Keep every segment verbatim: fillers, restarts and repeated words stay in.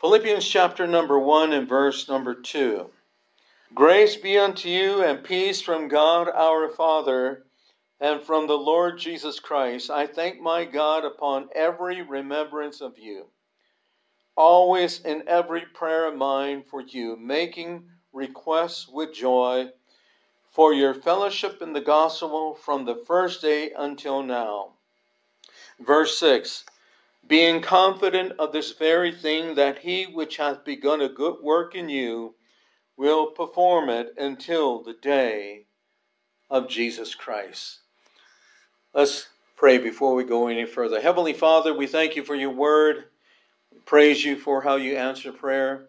Philippians chapter number one and verse number two. Grace be unto you and peace from God our Father and from the Lord Jesus Christ. I thank my God upon every remembrance of you, always in every prayer of mine for you, making requests with joy for your fellowship in the gospel from the first day until now. Verse six, being confident of this very thing, that he which hath begun a good work in you will perform it until the day of Jesus Christ. Let's pray before we go any further. Heavenly Father, we thank you for your word. We praise you for how you answer prayer.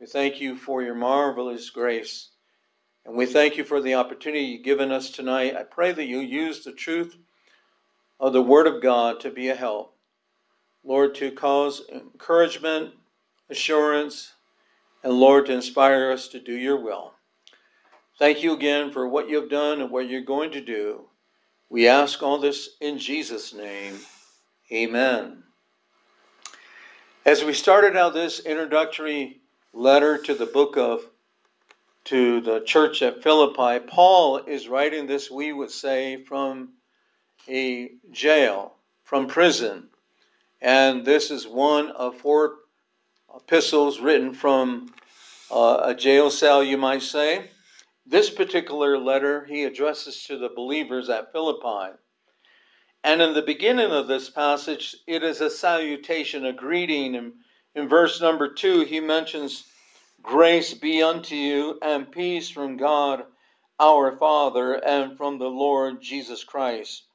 We thank you for your marvelous grace. And we thank you for the opportunity you've given us tonight. I pray that you use the truth of the Word of God to be a help, Lord, to cause encouragement, assurance, and Lord, to inspire us to do your will. Thank you again for what you've done and what you're going to do. We ask all this in Jesus' name. Amen. As we started out this introductory letter to the book of to the church at Philippi, Paul is writing this, we would say, from a jail, from prison. And this is one of four epistles written from uh, a jail cell, you might say. This particular letter he addresses to the believers at Philippi. And in the beginning of this passage, it is a salutation, a greeting. And in verse number two, he mentions, grace be unto you and peace from God our Father and from the Lord Jesus Christ.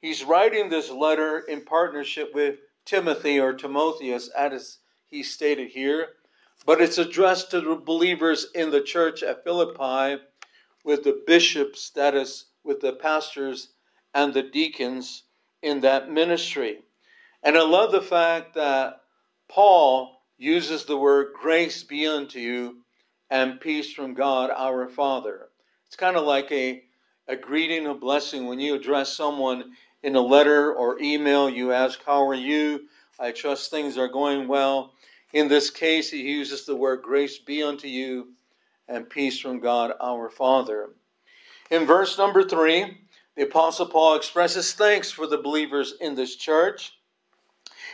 He's writing this letter in partnership with Timothy or Timotheus, as he stated here, but it's addressed to the believers in the church at Philippi with the bishops, that is, with the pastors and the deacons in that ministry. And I love the fact that Paul uses the word grace be unto you and peace from God our Father. It's kind of like a, a greeting, a blessing. When you address someone in a letter or email, you ask, how are you? I trust things are going well. In this case, he uses the word grace be unto you and peace from God our Father. In verse number three, the Apostle Paul expresses thanks for the believers in this church.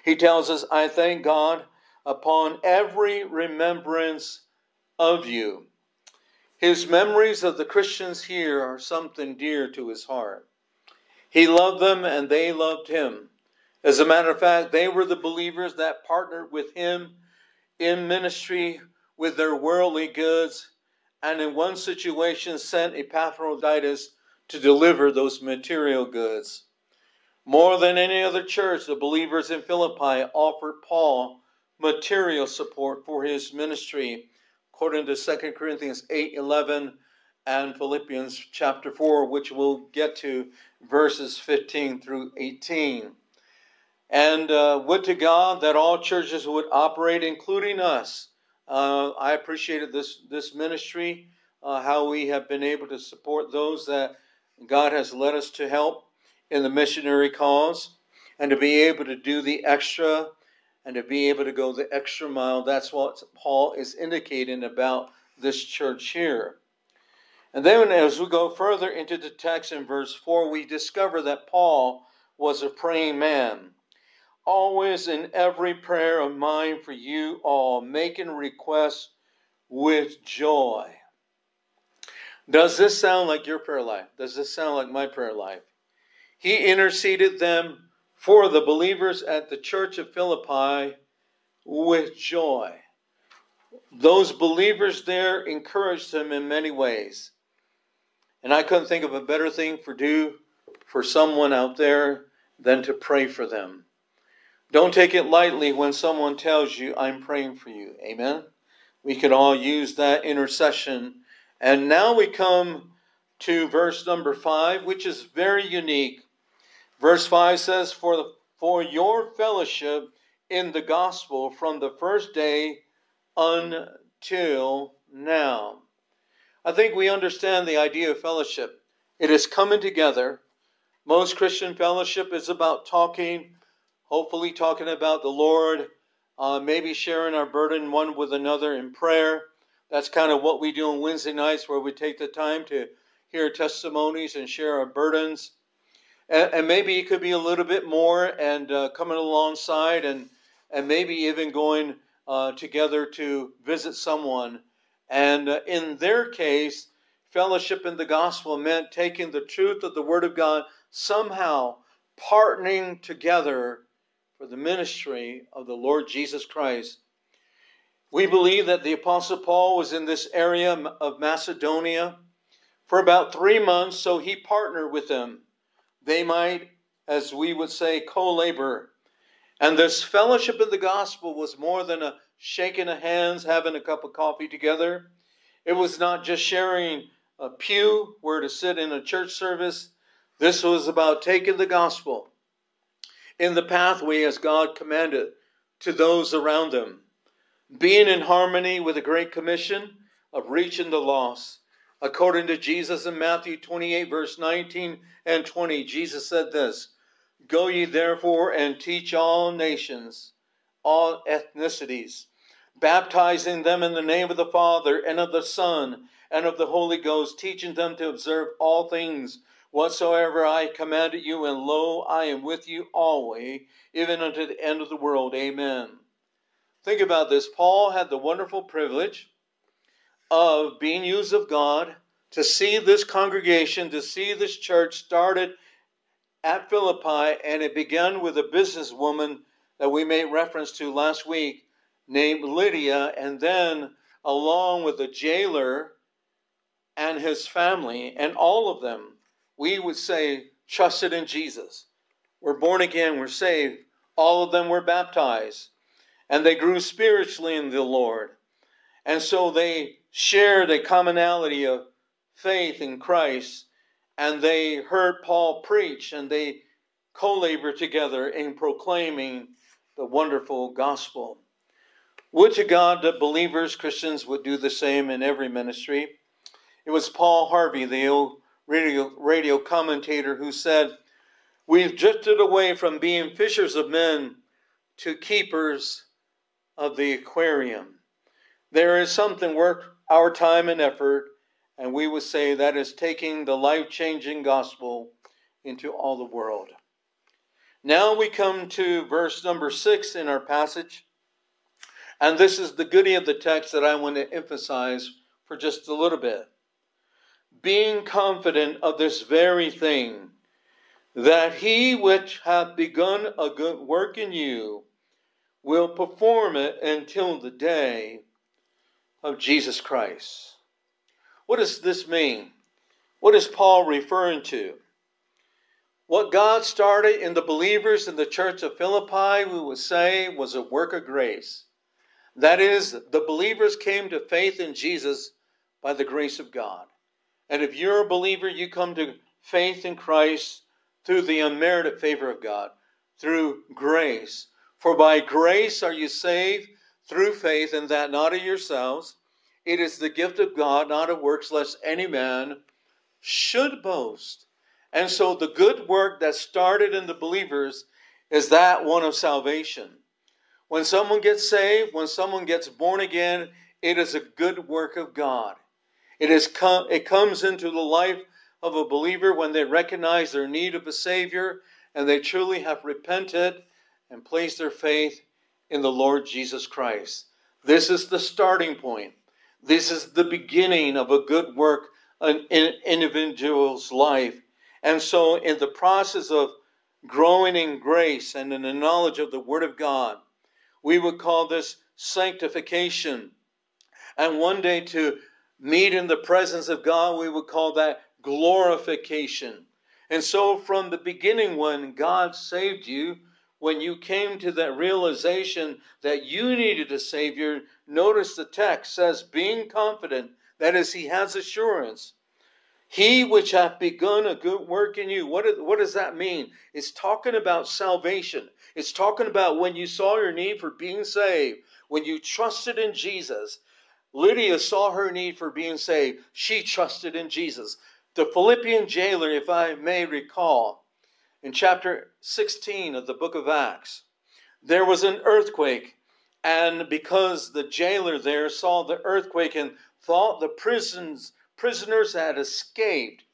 He tells us, I thank God upon every remembrance of you. His memories of the Christians here are something dear to his heart. He loved them and they loved him. As a matter of fact, they were the believers that partnered with him in ministry with their worldly goods, and in one situation sent Epaphroditus to deliver those material goods. More than any other church, the believers in Philippi offered Paul material support for his ministry, according to Second Corinthians eight eleven and Philippians chapter four, which we'll get to verses fifteen through eighteen. And uh, would to God that all churches would operate, including us. Uh, I appreciated this, this ministry, uh, how we have been able to support those that God has led us to help in the missionary cause, and to be able to do the extra and to be able to go the extra mile. That's what Paul is indicating about this church here. And then as we go further into the text in verse four, we discover that Paul was a praying man. Always in every prayer of mine for you all, making requests with joy. Does this sound like your prayer life? Does this sound like my prayer life? He interceded them for the believers at the church of Philippi with joy. Those believers there encouraged him in many ways. And I couldn't think of a better thing for do for someone out there than to pray for them. Don't take it lightly when someone tells you, I'm praying for you. Amen? We could all use that intercession. And now we come to verse number five, which is very unique. Verse five says, for, the, for your fellowship in the gospel from the first day until now. I think we understand the idea of fellowship. It is coming together. Most Christian fellowship is about talking, hopefully talking about the Lord, uh, maybe sharing our burden one with another in prayer. That's kind of what we do on Wednesday nights, where we take the time to hear testimonies and share our burdens. And, and maybe it could be a little bit more, and uh, coming alongside, and, and maybe even going uh, together to visit someone. And uh, in their case, fellowship in the gospel meant taking the truth of the Word of God, somehow partnering together for the ministry of the Lord Jesus Christ. We believe that the Apostle Paul was in this area of Macedonia for about three months, so he partnered with them. They might, as we would say, co-labor. And this fellowship in the gospel was more than a shaking of hands, having a cup of coffee together. It was not just sharing a pew where to sit in a church service. This was about taking the gospel in the pathway as God commanded to those around them, being in harmony with the Great Commission of reaching the lost. According to Jesus in Matthew twenty-eight, verse nineteen and twenty, Jesus said this, "Go ye therefore and teach all nations, all ethnicities, baptizing them in the name of the Father and of the Son and of the Holy Ghost, teaching them to observe all things whatsoever I commanded you, and lo, I am with you always, even unto the end of the world. Amen." Think about this. Paul had the wonderful privilege of being used of God to see this congregation, to see this church started at Philippi, and it began with a businesswoman that we made reference to last week named Lydia, and then along with the jailer and his family, and all of them, we would say, trusted in Jesus. We're born again, we're saved. All of them were baptized. And they grew spiritually in the Lord. And so they shared a commonality of faith in Christ. And they heard Paul preach, and they co-labor together in proclaiming the wonderful gospel. Would to God that believers, Christians, would do the same in every ministry. It was Paul Harvey, the old Radio, radio commentator, who said, "We've drifted away from being fishers of men to keepers of the aquarium." There is something worth our time and effort, and we would say that is taking the life-changing gospel into all the world. Now we come to verse number six in our passage, and this is the goodie of the text that I want to emphasize for just a little bit. "Being confident of this very thing, that he which hath begun a good work in you will perform it until the day of Jesus Christ." What does this mean? What is Paul referring to? What God started in the believers in the church of Philippi, we would say, was a work of grace. That is, the believers came to faith in Jesus by the grace of God. And if you're a believer, you come to faith in Christ through the unmerited favor of God, through grace. "For by grace are you saved through faith, and that not of yourselves. It is the gift of God, not of works, lest any man should boast." And so the good work that started in the believers is that one of salvation. When someone gets saved, when someone gets born again, it is a good work of God. It, is com- it comes into the life of a believer when they recognize their need of a Savior and they truly have repented and placed their faith in the Lord Jesus Christ. This is the starting point. This is the beginning of a good work in an individual's life. And so in the process of growing in grace and in the knowledge of the Word of God, we would call this sanctification. And one day to meet in the presence of God, we would call that glorification. And so from the beginning, when God saved you, when you came to that realization that you needed a Savior, notice the text says, "Being confident," that is, he has assurance, "he which hath begun a good work in you." What, is, what does that mean? It's talking about salvation. It's talking about when you saw your need for being saved, when you trusted in Jesus. Lydia saw her need for being saved. She trusted in Jesus. The Philippian jailer, if I may recall, in chapter sixteen of the book of Acts, there was an earthquake, And because the jailer there saw the earthquake and thought the prisons, prisoners had escaped,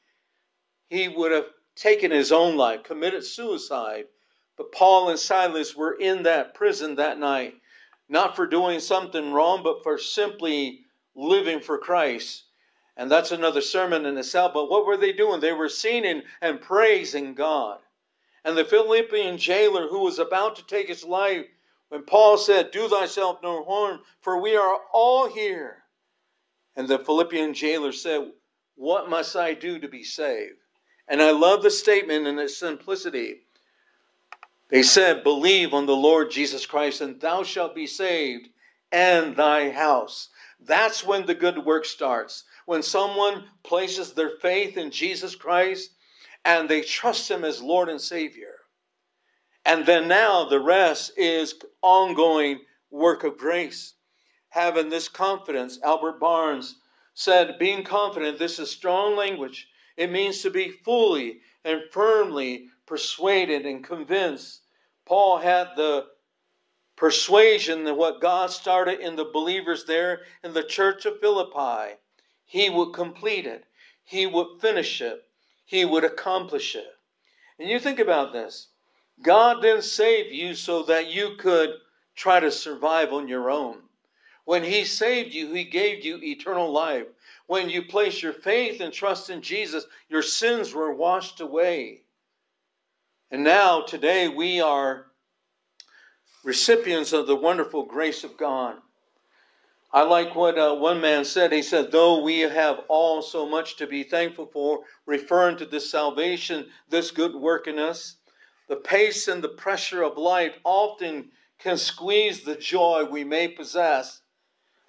he would have taken his own life, committed suicide. But Paul and Silas were in that prison that night, not for doing something wrong, but for simply living for Christ. And that's another sermon in itself. But what were they doing? They were singing and praising God. And the Philippian jailer who was about to take his life, when Paul said, "Do thyself no harm, for we are all here." And the Philippian jailer said, "What must I do to be saved?" And I love the statement in its simplicity. They said, "Believe on the Lord Jesus Christ, and thou shalt be saved, and thy house." That's when the good work starts. When someone places their faith in Jesus Christ, and they trust him as Lord and Savior. And then now the rest is ongoing work of grace. Having this confidence, Albert Barnes said, being confident, this is strong language. It means to be fully and firmly persuaded and convinced. Paul had the persuasion that what God started in the believers there in the church of Philippi, he would complete it. He would finish it. He would accomplish it. And you think about this. God didn't save you so that you could try to survive on your own. When he saved you, he gave you eternal life. When you placed your faith and trust in Jesus, your sins were washed away. And now, today, we are recipients of the wonderful grace of God. I like what uh, one man said. He said, though we have all so much to be thankful for, referring to this salvation, this good work in us, the pace and the pressure of life often can squeeze the joy we may possess.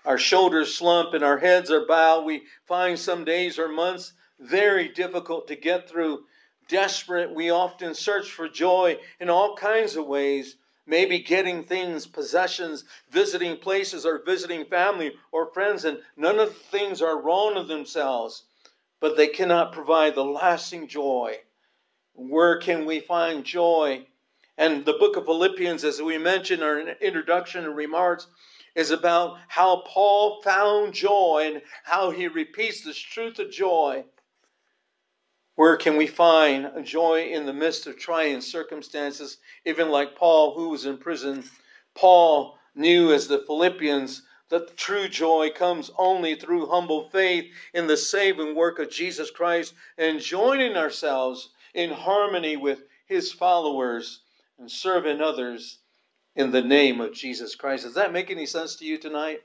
Our shoulders slump and our heads are bowed. We find some days or months very difficult to get through. Desperate, we often search for joy in all kinds of ways. Maybe getting things, possessions, visiting places, or visiting family or friends. And none of the things are wrong of themselves, but they cannot provide the lasting joy. Where can we find joy? And the book of Philippians, as we mentioned in our introduction and remarks, is about how Paul found joy and how he repeats this truth of joy. Where can we find joy in the midst of trying circumstances? Even like Paul, who was in prison, Paul knew, as the Philippians, that true joy comes only through humble faith in the saving work of Jesus Christ and joining ourselves in harmony with his followers and serving others in the name of Jesus Christ. Does that make any sense to you tonight?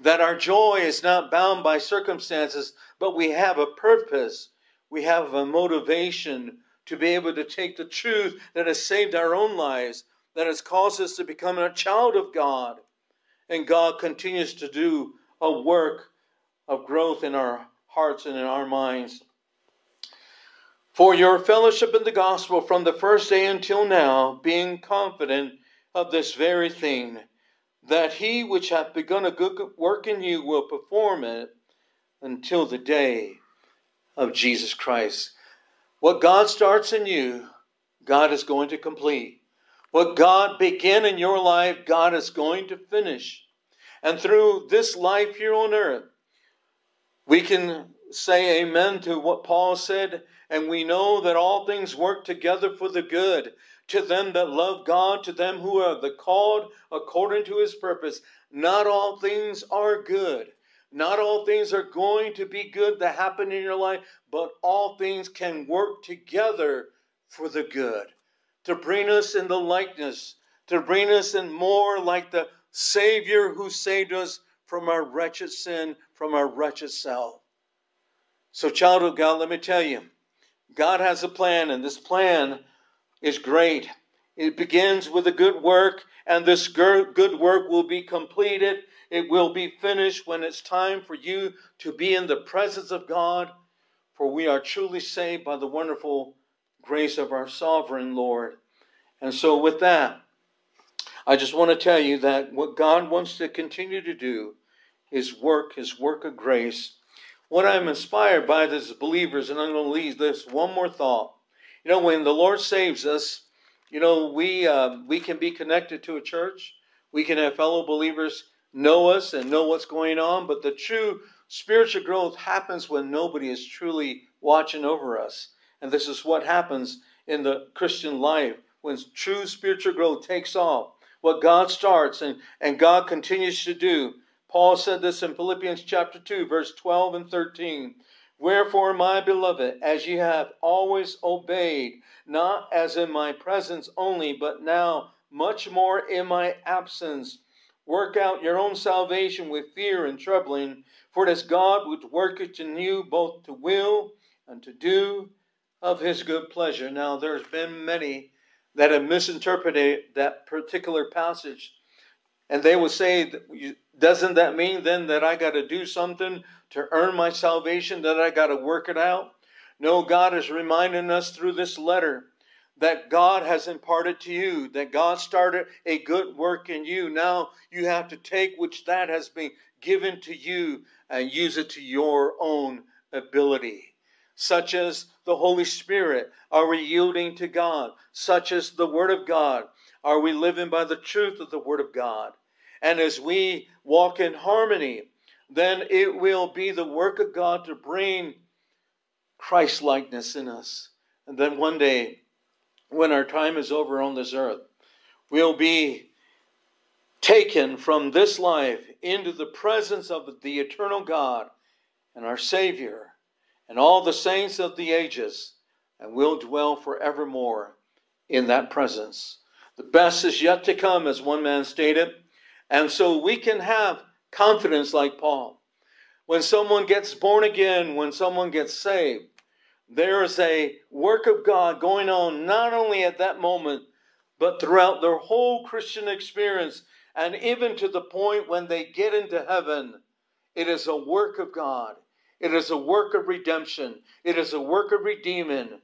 That our joy is not bound by circumstances, but we have a purpose. We have a motivation to be able to take the truth that has saved our own lives, that has caused us to become a child of God. And God continues to do a work of growth in our hearts and in our minds. For your fellowship in the gospel from the first day until now, being confident of this very thing, that he which hath begun a good work in you will perform it until the day of Jesus Christ. What God starts in you, God is going to complete. What God began in your life, God is going to finish. And through this life here on earth, we can say amen to what Paul said, and we know that all things work together for the good, to them that love God, to them who are the called according to his purpose. Not all things are good. Not all things are going to be good that happen in your life, but all things can work together for the good, to bring us in the likeness, to bring us in more like the Savior who saved us from our wretched sin, from our wretched self. So, child of God, let me tell you, God has a plan, and this plan is great. It begins with a good work, and this good work will be completed. It will be finished when it's time for you to be in the presence of God, for we are truly saved by the wonderful grace of our sovereign Lord. And so with that, I just want to tell you that what God wants to continue to do, his work, his work of grace. What I'm inspired by this is believers, and I'm going to leave this one more thought. You know, when the Lord saves us, you know, we, uh, we can be connected to a church. We can have fellow believers know us and know what's going on, but the true spiritual growth happens when nobody is truly watching over us. And this is what happens in the Christian life. When true spiritual growth takes off, what God starts and, and God continues to do. Paul said this in Philippians chapter two, verse twelve and thirteen. Wherefore, my beloved, as ye have always obeyed, not as in my presence only, but now much more in my absence, work out your own salvation with fear and trembling, for it is God which worketh in you both to will and to do of his good pleasure. Now, there's been many that have misinterpreted that particular passage, and they will say, doesn't that mean then that I got to do something to earn my salvation, that I got to work it out? No, God is reminding us through this letter that God has imparted to you, that God started a good work in you. Now you have to take which that has been given to you and use it to your own ability. Such as the Holy Spirit, are we yielding to God? Such as the Word of God, are we living by the truth of the Word of God? And as we walk in harmony, then it will be the work of God to bring Christ-likeness in us. And then one day, when our time is over on this earth, we'll be taken from this life into the presence of the eternal God and our Savior and all the saints of the ages, and we'll dwell forevermore in that presence. The best is yet to come, as one man stated, and so we can have confidence like Paul. When someone gets born again, when someone gets saved, there is a work of God going on not only at that moment, but throughout their whole Christian experience, and even to the point when they get into heaven. It is a work of God. It is a work of redemption. It is a work of redeeming,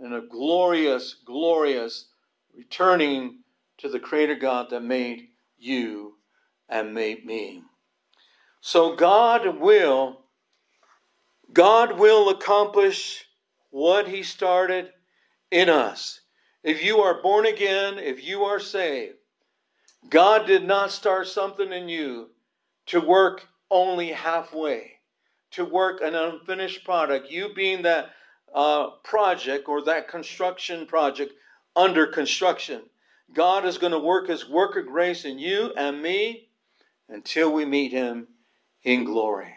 and a glorious, glorious returning to the Creator God that made you and made me. So God will, God will accomplish what he started in us. If you are born again, if you are saved, God did not start something in you to work only halfway, to work an unfinished product, you being that uh, project or that construction project under construction. God is going to work his work of grace in you and me until we meet him in glory.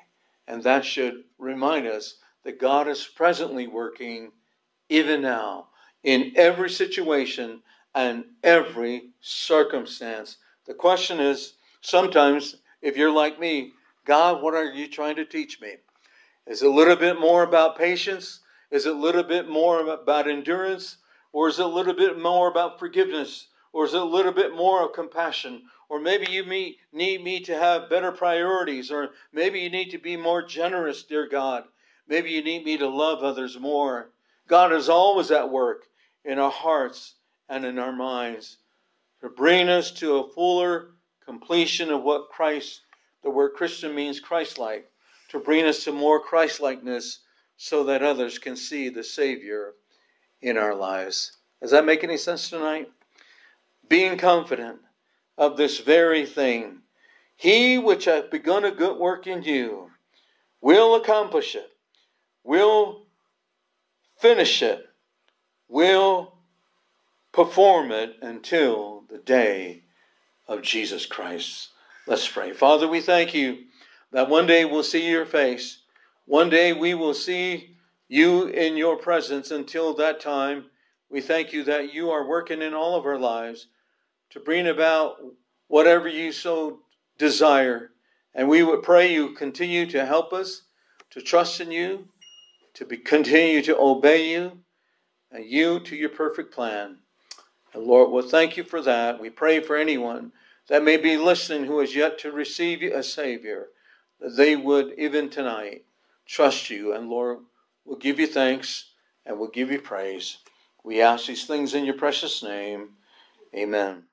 And that should remind us that God is presently working even now in every situation and every circumstance. The question is, sometimes if you're like me, God, what are you trying to teach me? Is it a little bit more about patience? Is it a little bit more about endurance? Or is it a little bit more about forgiveness? Or is it a little bit more of compassion? Or maybe you need me to have better priorities. Or maybe you need to be more generous, dear God. Maybe you need me to love others more. God is always at work in our hearts and in our minds to bring us to a fuller completion of what Christ, the word Christian means Christ-like, to bring us to more Christ-likeness so that others can see the Savior in our lives. Does that make any sense tonight? Being confident of this very thing, he which hath begun a good work in you will accomplish it, will finish it, will perform it until the day of Jesus Christ. Let's pray. Father, we thank you that one day we'll see your face. One day we will see you in your presence. Until that time, we thank you that you are working in all of our lives to bring about whatever you so desire. And we would pray you continue to help us, to trust in you, to be, continue to obey you, and you to your perfect plan. And Lord, we'll thank you for that. We pray for anyone that may be listening who is yet to receive you as Savior, that they would, even tonight, trust you. And Lord, we'll give you thanks and we'll give you praise. We ask these things in your precious name. Amen.